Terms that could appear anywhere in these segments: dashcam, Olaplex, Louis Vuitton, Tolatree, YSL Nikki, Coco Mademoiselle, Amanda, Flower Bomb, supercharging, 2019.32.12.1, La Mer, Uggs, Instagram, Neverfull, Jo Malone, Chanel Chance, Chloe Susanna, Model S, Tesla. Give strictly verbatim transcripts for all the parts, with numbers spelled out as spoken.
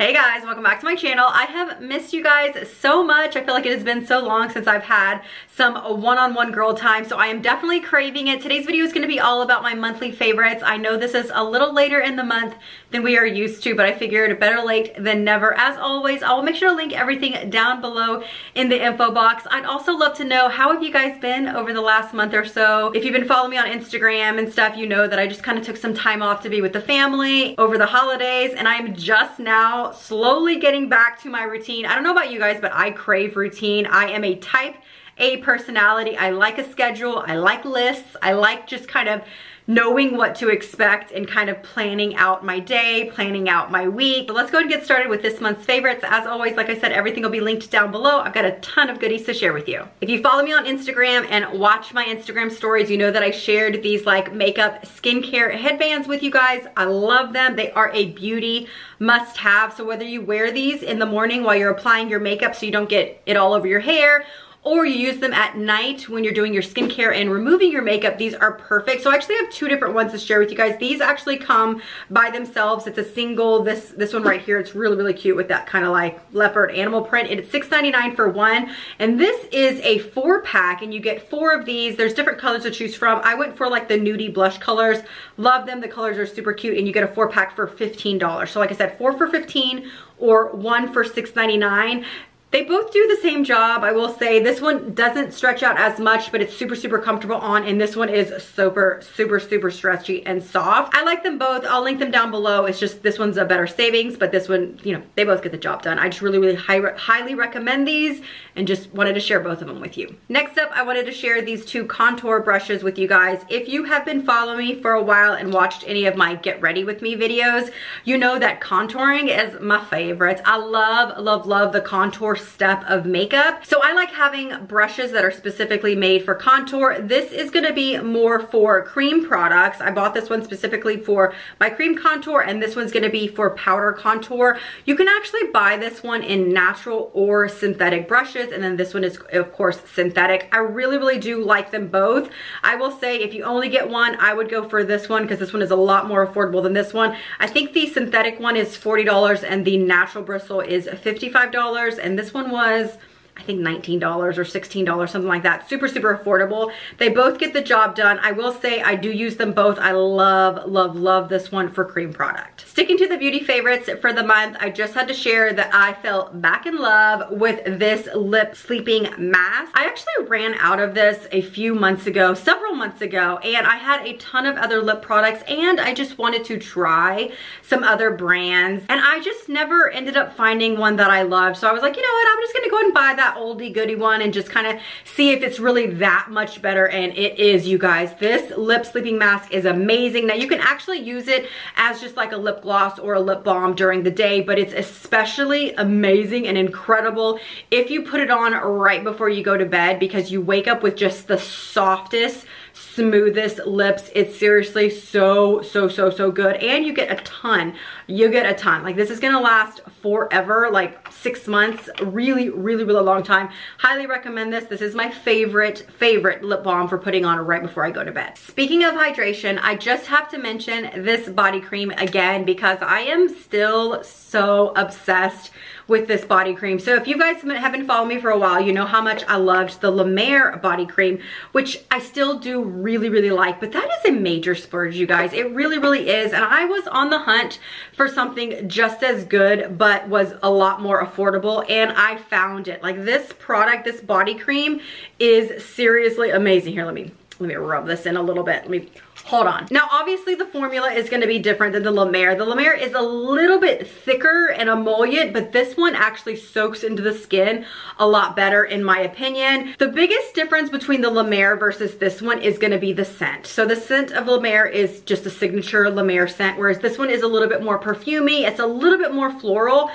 Hey guys, welcome back to my channel. I have missed you guys so much. I feel like it has been so long since I've had some one-on-one girl time, so I am definitely craving it. Today's video is going to be all about my monthly favorites. I know this is a little later in the month than we are used to, but I figured better late than never. As always, I will make sure to link everything down below in the info box. I'd also love to know, how have you guys been over the last month or so? If you've been following me on Instagram and stuff, you know that I just kind of took some time off to be with the family over the holidays, and I am just now slowly getting back to my routine. I don't know about you guys, but I crave routine. I am a type A personality. I like a schedule. I like lists. I like just kind of knowing what to expect and kind of planning out my day, planning out my week. But let's go and get started with this month's favorites. As always, like I said, everything will be linked down below. I've got a ton of goodies to share with you. If you follow me on Instagram and watch my Instagram stories, you know that I shared these like makeup, skincare headbands with you guys. I love them. They are a beauty must-have. So whether you wear these in the morning while you're applying your makeup so you don't get it all over your hair, or you use them at night when you're doing your skincare and removing your makeup, these are perfect. So I actually have two different ones to share with you guys. These actually come by themselves. It's a single, this this one right here, it's really, really cute with that kind of like leopard animal print. It's six ninety-nine for one. And this is a four pack and you get four of these. There's different colors to choose from. I went for like the nudie blush colors. Love them, the colors are super cute, and you get a four pack for fifteen dollars. So like I said, four for fifteen or one for six ninety-nine. They both do the same job, I will say. This one doesn't stretch out as much, but it's super, super comfortable on, and this one is super, super, super stretchy and soft. I like them both. I'll link them down below. It's just this one's a better savings, but this one, you know, they both get the job done. I just really, really high, highly recommend these and just wanted to share both of them with you. Next up, I wanted to share these two contour brushes with you guys. If you have been following me for a while and watched any of my Get Ready With Me videos, you know that contouring is my favorite. I love, love, love the contour step of makeup. So I like having brushes that are specifically made for contour. This is going to be more for cream products. I bought this one specifically for my cream contour, and this one's going to be for powder contour. You can actually buy this one in natural or synthetic brushes, and then this one is of course synthetic. I really, really do like them both. I will say, if you only get one, I would go for this one because this one is a lot more affordable than this one. I think the synthetic one is forty dollars and the natural bristle is fifty-five dollars, and this This one was, I think, nineteen dollars or sixteen dollars, something like that. Super, super affordable. They both get the job done. I will say I do use them both. I love, love, love this one for cream product. Sticking to the beauty favorites for the month, I just had to share that I fell back in love with this lip sleeping mask. I actually ran out of this a few months ago, several months ago, and I had a ton of other lip products, and I just wanted to try some other brands, and I just never ended up finding one that I loved. So I was like, you know what, I'm just gonna go ahead and buy that oldie goodie one and just kind of see if it's really that much better. And it is, you guys. This lip sleeping mask is amazing. Now you can actually use it as just like a lip gloss or a lip balm during the day, but it's especially amazing and incredible if you put it on right before you go to bed, because you wake up with just the softest, smoothest lips. It's seriously so, so, so, so good. And you get a ton. You get a ton. Like, this is gonna last forever, like six months. Really, really, really long time. Highly recommend this. This is my favorite, favorite lip balm for putting on right before I go to bed. Speaking of hydration, I just have to mention this body cream again, because I am still so obsessed with this body cream. So if you guys have been following me for a while, you know how much I loved the La Mer body cream, which I still do really, really like, but that is a major splurge, you guys. It really, really is. And I was on the hunt for something just as good, but was a lot more affordable, and I found it. Like, this product, this body cream is seriously amazing. Here, let me, let me rub this in a little bit. Let me... Hold on. Now, obviously the formula is going to be different than the La Mer. The La Mer is a little bit thicker and emollient, but this one actually soaks into the skin a lot better, in my opinion. The biggest difference between the La Mer versus this one is going to be the scent. So the scent of La Mer is just a signature La Mer scent, whereas this one is a little bit more perfumey. It's a little bit more floral.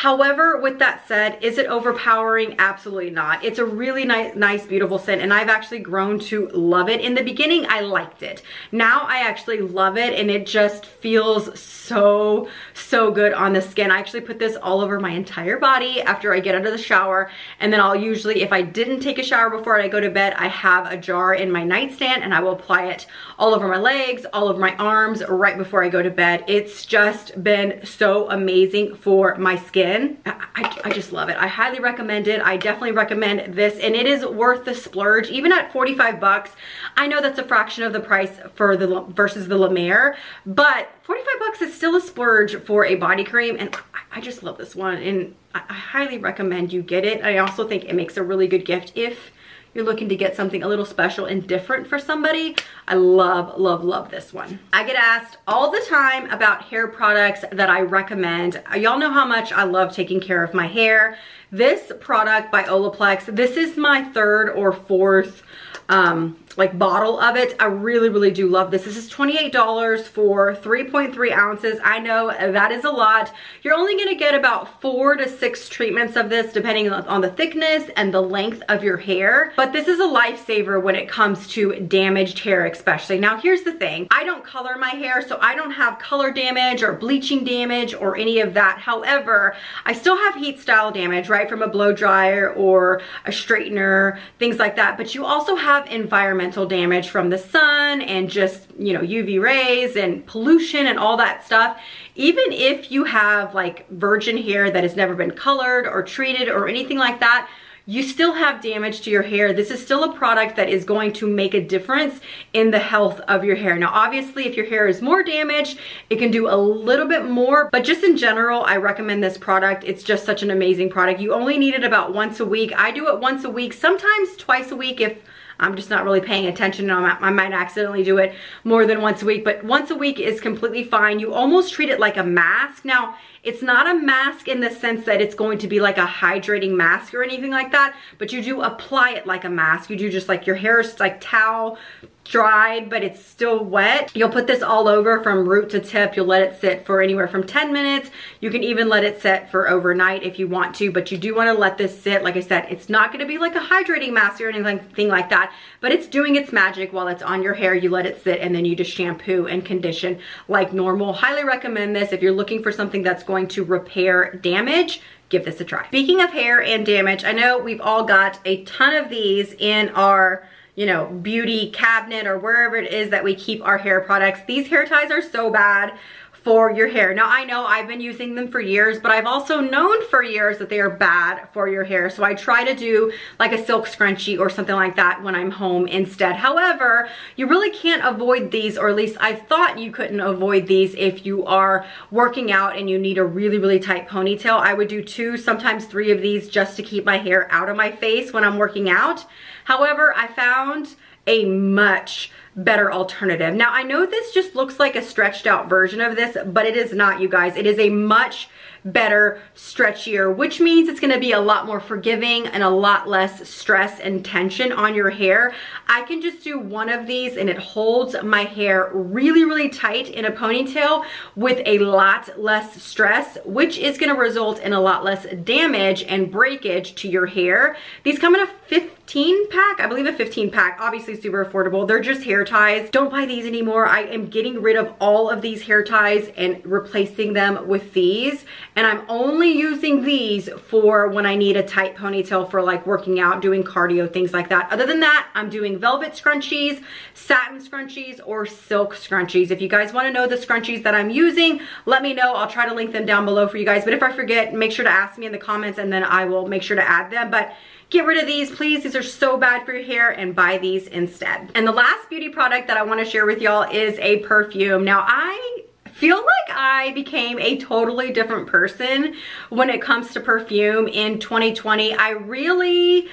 However, with that said, is it overpowering? Absolutely not. It's a really nice, nice, beautiful scent, and I've actually grown to love it. In the beginning, I liked it. Now I actually love it, and it just feels so, so good on the skin. I actually put this all over my entire body after I get out of the shower, and then I'll usually, if I didn't take a shower before I go to bed, I have a jar in my nightstand, and I will apply it all over my legs, all over my arms, right before I go to bed. It's just been so amazing for my skin. I, I, I just love it. I highly recommend it. I definitely recommend this, and it is worth the splurge, even at forty-five bucks. I know that's a fraction of the price for the versus the La Mer, but forty-five bucks is still a splurge for a body cream, and I, I just love this one, and I, I highly recommend you get it. I also think it makes a really good gift if you're looking to get something a little special and different for somebody. I love, love, love this one. I get asked all the time about hair products that I recommend. Y'all know how much I love taking care of my hair. This product by Olaplex, this is my third or fourth um, like bottle of it. I really, really do love this. This is twenty-eight dollars for three point three ounces. I know that is a lot. You're only gonna get about four to six treatments of this, depending on the thickness and the length of your hair. But this is a lifesaver when it comes to damaged hair, especially. Now, here's the thing. I don't color my hair, so I don't have color damage or bleaching damage or any of that. However, I still have heat style damage, right, from a blow dryer or a straightener, things like that. But you also have environmental damage from the sun and just, you know, U V rays and pollution and all that stuff. Even if you have like virgin hair that has never been colored or treated or anything like that, you still have damage to your hair. This is still a product that is going to make a difference in the health of your hair. Now, obviously, if your hair is more damaged, it can do a little bit more, but just in general, I recommend this product. It's just such an amazing product. You only need it about once a week. I do it once a week, sometimes twice a week if I'm just not really paying attention. I might accidentally do it more than once a week, but once a week is completely fine. You almost treat it like a mask. Now, it's not a mask in the sense that it's going to be like a hydrating mask or anything like that, but you do apply it like a mask. You do just like your hair is like towel dried, but it's still wet. You'll put this all over from root to tip. You'll let it sit for anywhere from ten minutes. You can even let it sit for overnight if you want to, but you do want to let this sit. Like I said, it's not going to be like a hydrating mask or anything like that, but it's doing its magic while it's on your hair. You let it sit, and then you just shampoo and condition like normal. Highly recommend this. If you're looking for something that's going to repair damage, give this a try. Speaking of hair and damage, I know we've all got a ton of these in our, you know, beauty cabinet or wherever it is that we keep our hair products. These hair ties are so bad for your hair. Now, I know I've been using them for years, but I've also known for years that they are bad for your hair. So I try to do like a silk scrunchie or something like that when I'm home instead. However, you really can't avoid these, or at least I thought you couldn't avoid these if you are working out and you need a really, really tight ponytail. I would do two, sometimes three of these just to keep my hair out of my face when I'm working out. However, I found a much better alternative. Now, I know this just looks like a stretched out version of this, but it is not, you guys. It is a much better, stretchier, which means it's gonna be a lot more forgiving and a lot less stress and tension on your hair. I can just do one of these, and it holds my hair really, really tight in a ponytail with a lot less stress, which is gonna result in a lot less damage and breakage to your hair. These come in a fifteen pack, I believe a fifteen pack, obviously super affordable. They're just hair ties. Don't buy these anymore. I am getting rid of all of these hair ties and replacing them with these. And I'm only using these for when I need a tight ponytail for like working out, doing cardio, things like that. Other than that, I'm doing velvet scrunchies, satin scrunchies, or silk scrunchies. If you guys want to know the scrunchies that I'm using, let me know. I'll try to link them down below for you guys. But if I forget, make sure to ask me in the comments, and then I will make sure to add them. But get rid of these, please. These are so bad for your hair, and buy these instead. And the last beauty product that I want to share with y'all is a perfume. Now, I feel like I became a totally different person when it comes to perfume in twenty twenty. I really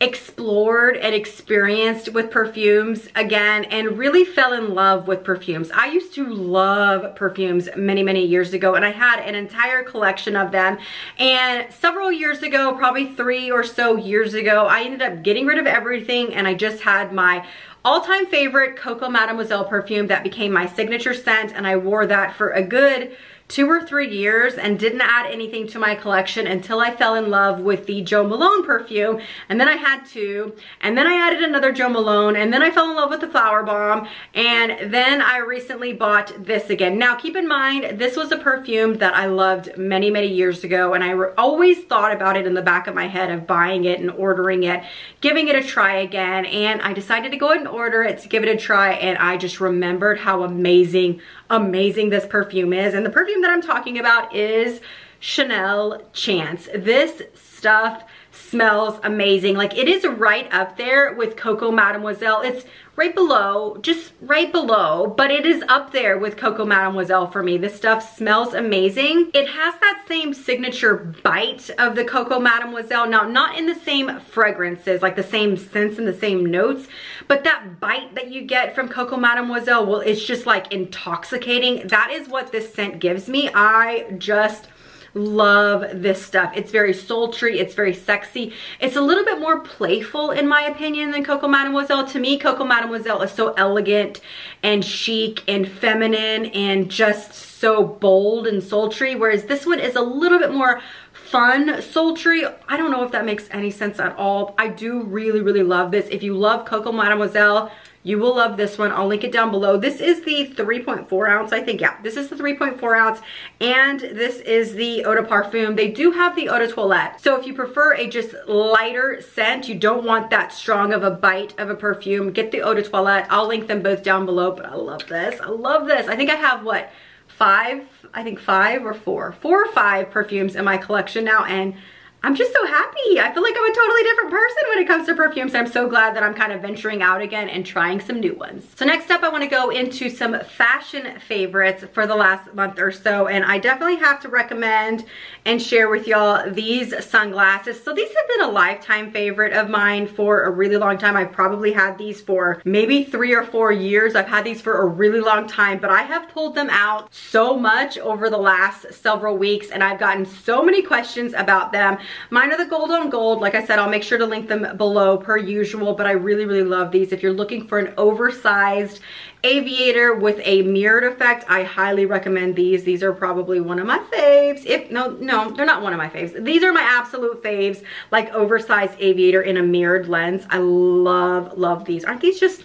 explored and experienced with perfumes again, and really fell in love with perfumes. I used to love perfumes many, many years ago, and I had an entire collection of them. And several years ago, probably three or so years ago, I ended up getting rid of everything, and I just had my all-time favorite Coco Mademoiselle perfume that became my signature scent, and I wore that for a good two or three years and didn't add anything to my collection until I fell in love with the Jo Malone perfume, and then I had two, and then I added another Jo Malone, and then I fell in love with the Flower Bomb, and then I recently bought this again. Now keep in mind, this was a perfume that I loved many, many years ago, and I always thought about it in the back of my head of buying it and ordering it, giving it a try again, and I decided to go ahead and order it to give it a try, and I just remembered how amazing, amazing this perfume is. And the perfume that I'm talking about is Chanel Chance. This stuff smells amazing. Like, it is right up there with Coco Mademoiselle. It's right below, just right below, but it is up there with Coco Mademoiselle for me. This stuff smells amazing. It has that same signature bite of the Coco Mademoiselle. Now, not in the same fragrances, like the same scents and the same notes, but that bite that you get from Coco Mademoiselle, well, it's just like intoxicating. That is what this scent gives me. I just love this stuff. It's very sultry, it's very sexy. It's a little bit more playful in my opinion than Coco Mademoiselle. To me, Coco Mademoiselle is so elegant and chic and feminine and just so bold and sultry, whereas this one is a little bit more fun, sultry. I don't know if that makes any sense at all. I do really, really love this. If you love Coco Mademoiselle, you will love this one. I'll link it down below. This is the three point four ounce, I think. Yeah, this is the three point four ounce, and this is the Eau de Parfum. They do have the Eau de Toilette. So if you prefer a just lighter scent, you don't want that strong of a bite of a perfume, get the Eau de Toilette. I'll link them both down below, but I love this. I love this. I think I have, what, five? I think five or four. Four or five perfumes in my collection now, and I'm just so happy. I feel like I'm a totally different person when it comes to perfumes. I'm so glad that I'm kind of venturing out again and trying some new ones. So next up, I want to go into some fashion favorites for the last month or so. And I definitely have to recommend and share with y'all these sunglasses. So these have been a lifetime favorite of mine for a really long time. I've probably had these for maybe three or four years. I've had these for a really long time, but I have pulled them out so much over the last several weeks, and I've gotten so many questions about them. Mine are the gold on gold. Like I said, I'll make sure to link them below per usual, but I really, really love these. If you're looking for an oversized aviator with a mirrored effect, I highly recommend these. These are probably one of my faves. If no, no, they're not one of my faves. These are my absolute faves, like oversized aviator in a mirrored lens. I love, love these. Aren't these just,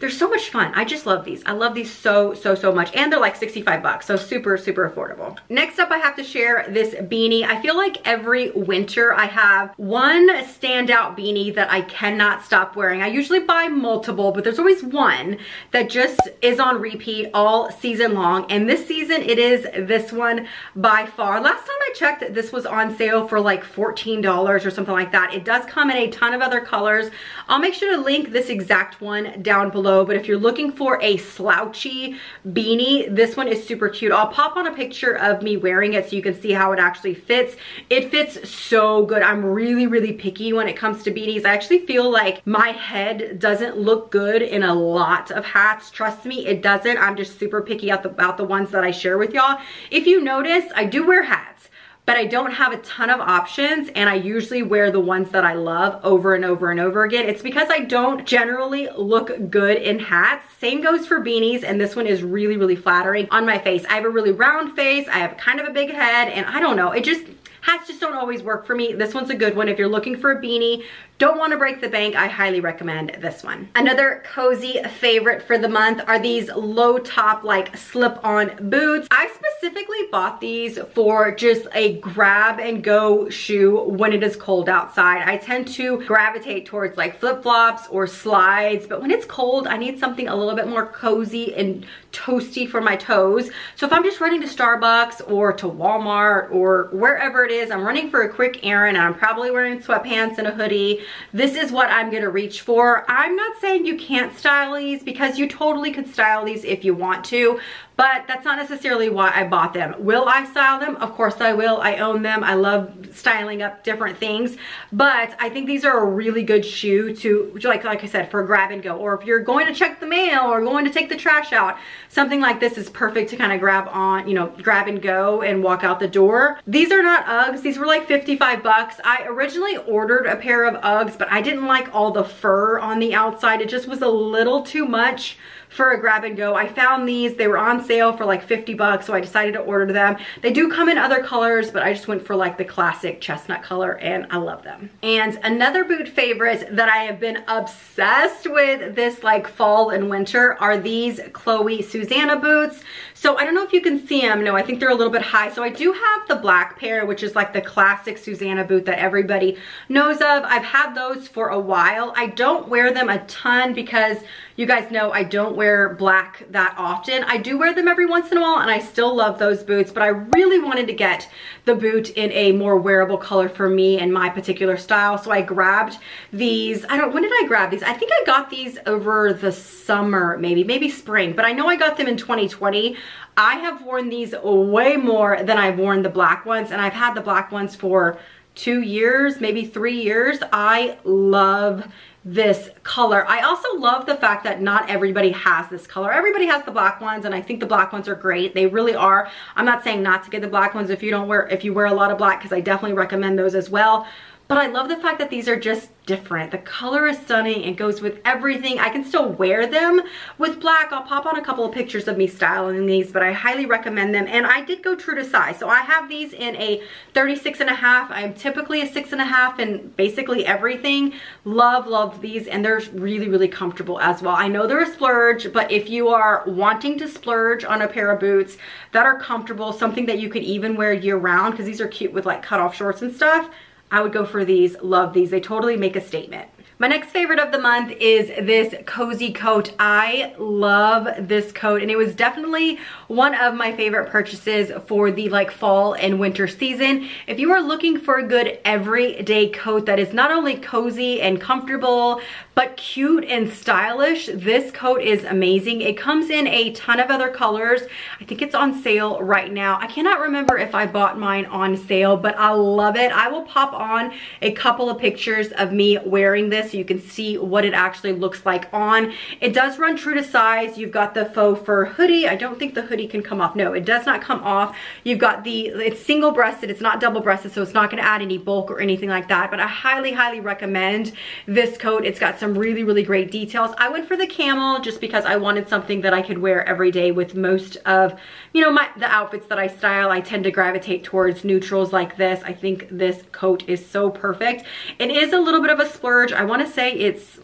they're so much fun. I just love these. I love these so, so, so much. And they're like sixty-five bucks, so super, super affordable. Next up, I have to share this beanie. I feel like every winter I have one standout beanie that I cannot stop wearing. I usually buy multiple, but there's always one that just is on repeat all season long. And this season, it is this one by far. Last time I checked, this was on sale for like fourteen dollars or something like that. It does come in a ton of other colors. I'll make sure to link this exact one down below. But if you're looking for a slouchy beanie, this one is super cute. I'll pop on a picture of me wearing it so you can see how it actually fits. It fits so good. I'm really, really picky when it comes to beanies. I actually feel like my head doesn't look good in a lot of hats. Trust me, it doesn't. I'm just super picky about the ones that I share with y'all. If you notice, I do wear hats, but I don't have a ton of options, and I usually wear the ones that I love over and over and over again. It's because I don't generally look good in hats. Same goes for beanies, and this one is really, really flattering on my face. I have a really round face, I have kind of a big head, and I don't know, it just, hats just don't always work for me. This one's a good one. If you're looking for a beanie, don't want to break the bank, I highly recommend this one. Another cozy favorite for the month are these low top, like slip-on boots. I specifically bought these for just a grab and go shoe when it is cold outside. I tend to gravitate towards like flip-flops or slides, but when it's cold, I need something a little bit more cozy and toasty for my toes. So if I'm just running to Starbucks or to Walmart or wherever it is, I'm running for a quick errand and I'm probably wearing sweatpants and a hoodie, this is what I'm gonna reach for. I'm not saying you can't style these, because you totally could style these if you want to, but that's not necessarily why I bought them. Will I style them? Of course I will. I own them. I love styling up different things, but I think these are a really good shoe to, like, like I said, for grab and go, or if you're going to check the mail or going to take the trash out, something like this is perfect to kind of grab on, you know, grab and go and walk out the door. These are not Uggs. These were like fifty-five bucks. I originally ordered a pair of Uggs, but I didn't like all the fur on the outside. It just was a little too much for a grab and go. I found these, they were on sale for like fifty bucks, so I decided to order them. They do come in other colors, but I just went for like the classic chestnut color, and I love them. And another boot favorite that I have been obsessed with this like fall and winter are these Chloe Susanna boots. So I don't know if you can see them. No, I think they're a little bit high. So I do have the black pair, which is like the classic Susanna boot that everybody knows of. I've had those for a while. I don't wear them a ton because you guys know I don't wear black that often. I do wear them every once in a while, and I still love those boots, but I really wanted to get the boot in a more wearable color for me and my particular style. So I grabbed these. I don't, when did I grab these? I think I got these over the summer, maybe, maybe spring, but I know I got them in twenty twenty. I have worn these way more than I've worn the black ones, and I've had the black ones for two years, maybe three years. I love this color. I also love the fact that not everybody has this color. Everybody has the black ones, and I think the black ones are great. They really are. I'm not saying not to get the black ones if you don't wear, if you wear a lot of black, because I definitely recommend those as well. But I love the fact that these are just different. The color is stunning. It goes with everything. I can still wear them with black. I'll pop on a couple of pictures of me styling these, but I highly recommend them. And I did go true to size. So I have these in a thirty-six and a half. I'm typically a six and a half in basically everything. Love, love these. And they're really, really comfortable as well. I know they're a splurge, but if you are wanting to splurge on a pair of boots that are comfortable, something that you could even wear year round, because these are cute with like cutoff shorts and stuff, I would go for these. Love these. They totally make a statement. My next favorite of the month is this cozy coat. I love this coat, and it was definitely one of my favorite purchases for the like fall and winter season. If you are looking for a good everyday coat that is not only cozy and comfortable, but cute and stylish, this coat is amazing. It comes in a ton of other colors. I think it's on sale right now. I cannot remember if I bought mine on sale, but I love it. I will pop on a couple of pictures of me wearing this so you can see what it actually looks like on. It does run true to size. You've got the faux fur hoodie. I don't think the hoodie can come off. No, it does not come off. You've got the, it's single breasted, it's not double breasted, so it's not gonna add any bulk or anything like that, but I highly, highly recommend this coat. It's got some Some really really great details. I went for the camel just because I wanted something that I could wear every day with most of, you know, my the outfits that I style. I tend to gravitate towards neutrals like this. I think this coat is so perfect. It is a little bit of a splurge. I want to say it's,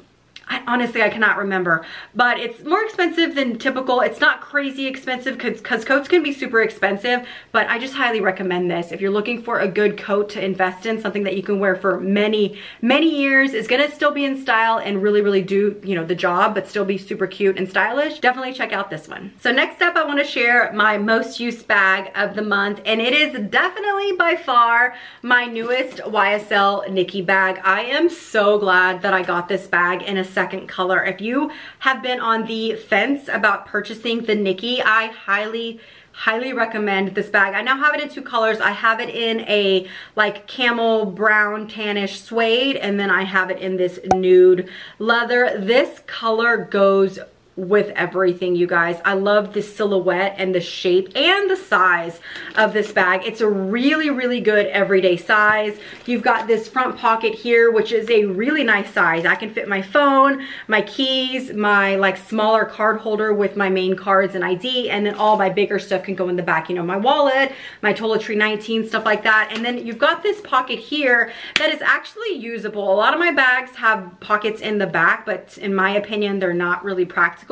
I, honestly, I cannot remember, but it's more expensive than typical. It's not crazy expensive because coats can be super expensive, but I just highly recommend this. If you're looking for a good coat to invest in, something that you can wear for many, many years, is gonna still be in style and really, really do, you know, the job, but still be super cute and stylish, definitely check out this one. So next up, I wanna share my most used bag of the month, and it is definitely by far my newest Y S L Nikki bag. I am so glad that I got this bag in a second color. If you have been on the fence about purchasing the Nikki, I highly highly recommend this bag. I now have it in two colors. I have it in a like camel brown tannish suede, and then I have it in this nude leather. This color goes with everything, you guys. I love the silhouette and the shape and the size of this bag. It's a really, really good everyday size. You've got this front pocket here, which is a really nice size. I can fit my phone, my keys, my like smaller card holder with my main cards and I D, and then all my bigger stuff can go in the back. You know, my wallet, my Tolatree nineteen, stuff like that. And then you've got this pocket here that is actually usable. A lot of my bags have pockets in the back, but in my opinion, they're not really practical.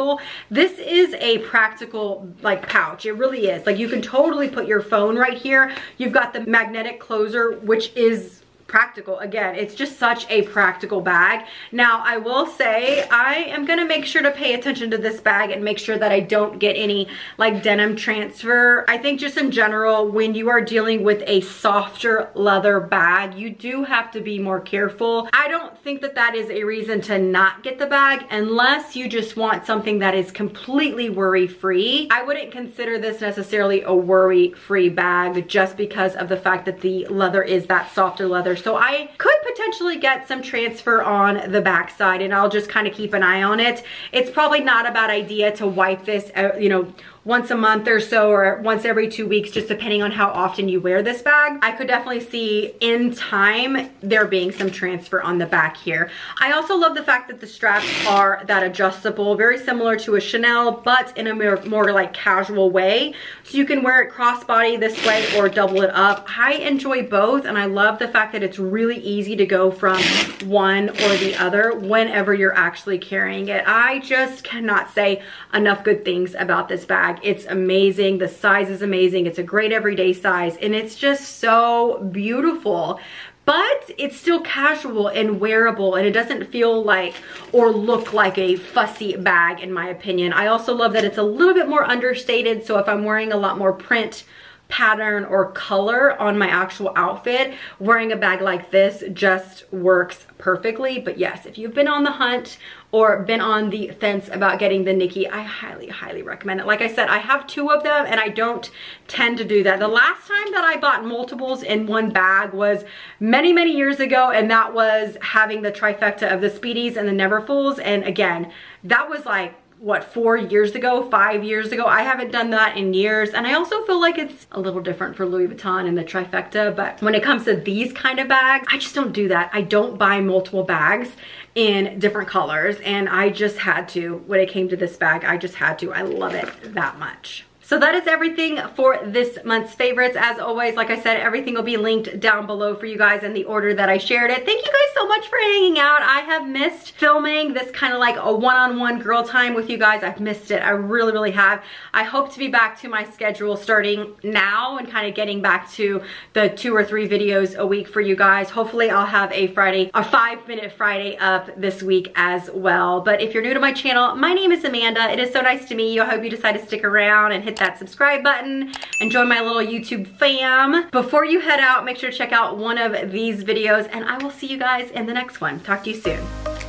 This is a practical like pouch. It really is. Like, you can totally put your phone right here. You've got the magnetic closer, which is practical. Again, it's just such a practical bag. Now, I will say I am gonna make sure to pay attention to this bag and make sure that I don't get any like denim transfer. I think just in general, when you are dealing with a softer leather bag, you do have to be more careful. I don't think that that is a reason to not get the bag unless you just want something that is completely worry-free. I wouldn't consider this necessarily a worry-free bag just because of the fact that the leather is that softer leather. So I could potentially get some transfer on the backside, and I'll just kind of keep an eye on it. It's probably not a bad idea to wipe this, you know, once a month or so, or once every two weeks, just depending on how often you wear this bag. I could definitely see in time there being some transfer on the back here. I also love the fact that the straps are that adjustable, very similar to a Chanel, but in a more, more like casual way. So you can wear it crossbody this way or double it up. I enjoy both, and I love the fact that it's really easy to go from one or the other whenever you're actually carrying it. I just cannot say enough good things about this bag. It's amazing. The size is amazing. It's a great everyday size, and it's just so beautiful. But it's still casual and wearable, and it doesn't feel like or look like a fussy bag, in my opinion. I also love that it's a little bit more understated, so if I'm wearing a lot more print, pattern, or color on my actual outfit, wearing a bag like this just works perfectly. But yes, if you've been on the hunt or been on the fence about getting the Nikki, I highly, highly recommend it. Like I said, I have two of them, and I don't tend to do that. The last time that I bought multiples in one bag was many, many years ago, and that was having the trifecta of the Speedies and the Neverfulls. And again, that was like, what, four years ago, five years ago. I haven't done that in years. And I also feel like it's a little different for Louis Vuitton and the trifecta, but when it comes to these kind of bags, I just don't do that. I don't buy multiple bags in different colors. And I just had to, when it came to this bag, I just had to. I love it that much. So that is everything for this month's favorites. As always, like I said, everything will be linked down below for you guys in the order that I shared it. Thank you guys so much for hanging out. I have missed filming this kind of like a one-on-one girl time with you guys. I've missed it. I really, really have. I hope to be back to my schedule starting now and kind of getting back to the two or three videos a week for you guys. Hopefully I'll have a Friday, a five-minute Friday up this week as well. But if you're new to my channel, my name is Amanda. It is so nice to meet you. I hope you decide to stick around and hit that subscribe button and join my little YouTube fam. Before you head out, make sure to check out one of these videos, and I will see you guys in the next one. Talk to you soon.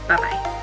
Bye bye.